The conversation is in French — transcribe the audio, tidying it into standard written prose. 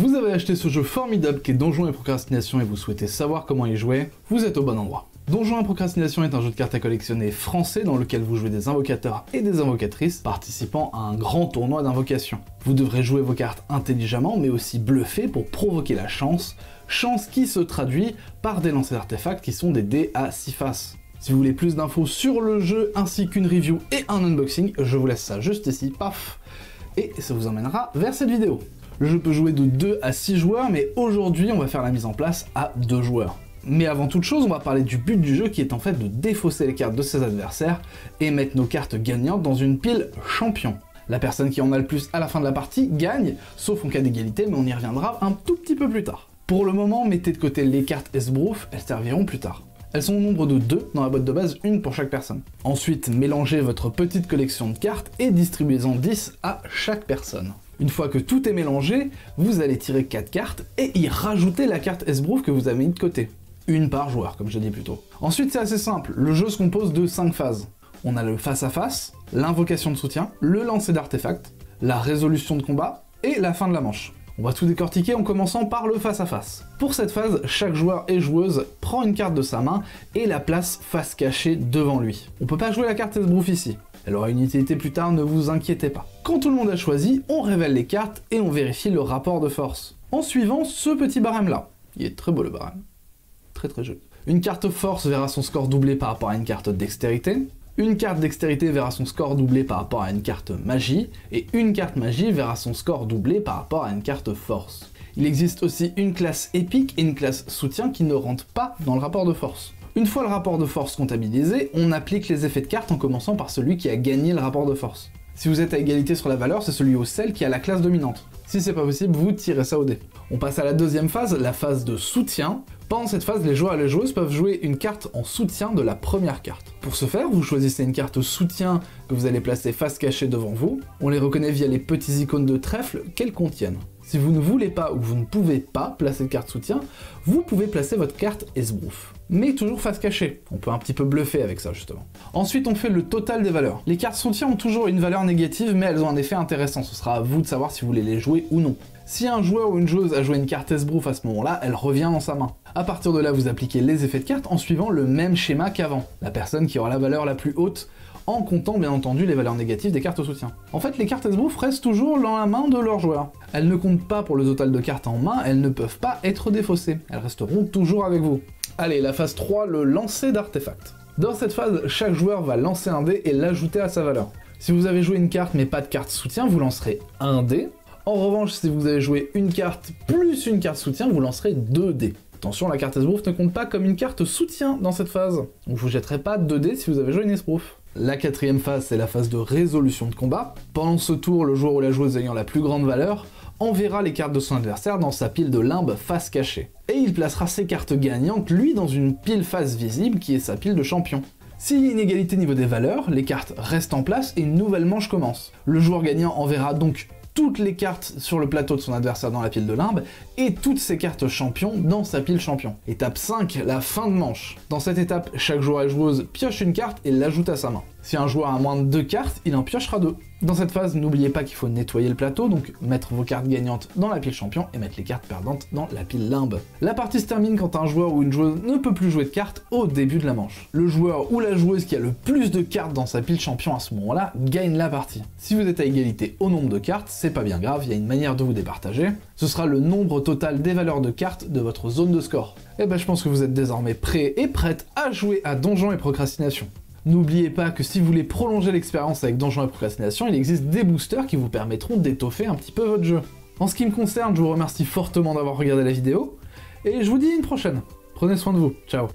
Vous avez acheté ce jeu formidable qu'est Donjons et Procrastination et vous souhaitez savoir comment y jouer, vous êtes au bon endroit. Donjons et Procrastination est un jeu de cartes à collectionner français dans lequel vous jouez des invocateurs et des invocatrices participant à un grand tournoi d'invocation. Vous devrez jouer vos cartes intelligemment mais aussi bluffer pour provoquer la chance, chance qui se traduit par des lancers d'artefacts qui sont des dés à 6 faces. Si vous voulez plus d'infos sur le jeu ainsi qu'une review et un unboxing, je vous laisse ça juste ici, paf, et ça vous emmènera vers cette vidéo. Le jeu peut jouer de 2 à 6 joueurs, mais aujourd'hui on va faire la mise en place à 2 joueurs. Mais avant toute chose, on va parler du but du jeu qui est en fait de défausser les cartes de ses adversaires et mettre nos cartes gagnantes dans une pile champion. La personne qui en a le plus à la fin de la partie gagne, sauf en cas d'égalité, mais on y reviendra un tout petit peu plus tard. Pour le moment, mettez de côté les cartes Esbrouf, elles serviront plus tard. Elles sont au nombre de 2 dans la boîte de base, une pour chaque personne. Ensuite, mélangez votre petite collection de cartes et distribuez-en 10 à chaque personne. Une fois que tout est mélangé, vous allez tirer 4 cartes et y rajouter la carte Esbrouf que vous avez mis de côté. Une par joueur, comme je l'ai dit plus tôt. Ensuite, c'est assez simple, le jeu se compose de 5 phases. On a le face-à-face, l'invocation de soutien, le lancer d'artefacts, la résolution de combat et la fin de la manche. On va tout décortiquer en commençant par le face-à-face. Pour cette phase, chaque joueur et joueuse prend une carte de sa main et la place face cachée devant lui. On peut pas jouer la carte Esbrouf ici. Elle aura une utilité plus tard, ne vous inquiétez pas. Quand tout le monde a choisi, on révèle les cartes et on vérifie le rapport de force. En suivant ce petit barème là. Il est très beau le barème. Très très joli. Une carte force verra son score doublé par rapport à une carte dextérité. Une carte dextérité verra son score doublé par rapport à une carte magie, et une carte magie verra son score doublé par rapport à une carte force. Il existe aussi une classe épique et une classe soutien qui ne rentrent pas dans le rapport de force. Une fois le rapport de force comptabilisé, on applique les effets de cartes en commençant par celui qui a gagné le rapport de force. Si vous êtes à égalité sur la valeur, c'est celui ou celle qui a la classe dominante. Si c'est pas possible, vous tirez ça au dé. On passe à la deuxième phase, la phase de soutien. Pendant cette phase, les joueurs et les joueuses peuvent jouer une carte en soutien de la première carte. Pour ce faire, vous choisissez une carte soutien que vous allez placer face cachée devant vous. On les reconnaît via les petites icônes de trèfle qu'elles contiennent. Si vous ne voulez pas ou vous ne pouvez pas placer de carte soutien, vous pouvez placer votre carte Esbrouf. Mais toujours face cachée. On peut un petit peu bluffer avec ça justement. Ensuite, on fait le total des valeurs. Les cartes soutien ont toujours une valeur négative, mais elles ont un effet intéressant. Ce sera à vous de savoir si vous voulez les jouer ou non. Si un joueur ou une joueuse a joué une carte Esbrouf à ce moment-là, elle revient dans sa main. À partir de là, vous appliquez les effets de carte en suivant le même schéma qu'avant. La personne qui aura la valeur la plus haute, en comptant bien entendu les valeurs négatives des cartes soutien. En fait, les cartes Esbrouf restent toujours dans la main de leur joueur. Elles ne comptent pas pour le total de cartes en main, elles ne peuvent pas être défaussées. Elles resteront toujours avec vous. Allez, la phase 3, le lancer d'artefacts. Dans cette phase, chaque joueur va lancer un dé et l'ajouter à sa valeur. Si vous avez joué une carte mais pas de carte soutien, vous lancerez un dé. En revanche, si vous avez joué une carte plus une carte soutien, vous lancerez 2 dés. Attention, la carte Esbrouf ne compte pas comme une carte soutien dans cette phase. Donc vous ne jetterez pas 2 dés si vous avez joué une Esbrouf. La quatrième phase, c'est la phase de résolution de combat. Pendant ce tour, le joueur ou la joueuse ayant la plus grande valeur enverra les cartes de son adversaire dans sa pile de limbes face cachée. Et il placera ses cartes gagnantes, lui, dans une pile face visible qui est sa pile de champion. S'il y a une égalité au niveau des valeurs, les cartes restent en place et une nouvelle manche commence. Le joueur gagnant enverra donc toutes les cartes sur le plateau de son adversaire dans la pile de limbes et toutes ses cartes champions dans sa pile champion. Étape 5, la fin de manche. Dans cette étape, chaque joueur et joueuse pioche une carte et l'ajoute à sa main. Si un joueur a moins de 2 cartes, il en piochera 2. Dans cette phase, n'oubliez pas qu'il faut nettoyer le plateau, donc mettre vos cartes gagnantes dans la pile champion et mettre les cartes perdantes dans la pile limbe. La partie se termine quand un joueur ou une joueuse ne peut plus jouer de cartes au début de la manche. Le joueur ou la joueuse qui a le plus de cartes dans sa pile champion à ce moment-là gagne la partie. Si vous êtes à égalité au nombre de cartes, c'est pas bien grave, il y a une manière de vous départager. Ce sera le nombre total des valeurs de cartes de votre zone de score. Et ben je pense que vous êtes désormais prêts et prêtes à jouer à Donjons et Procrastination. N'oubliez pas que si vous voulez prolonger l'expérience avec Donjons et Procrastination, il existe des boosters qui vous permettront d'étoffer un petit peu votre jeu. En ce qui me concerne, je vous remercie fortement d'avoir regardé la vidéo, et je vous dis à une prochaine. Prenez soin de vous, ciao.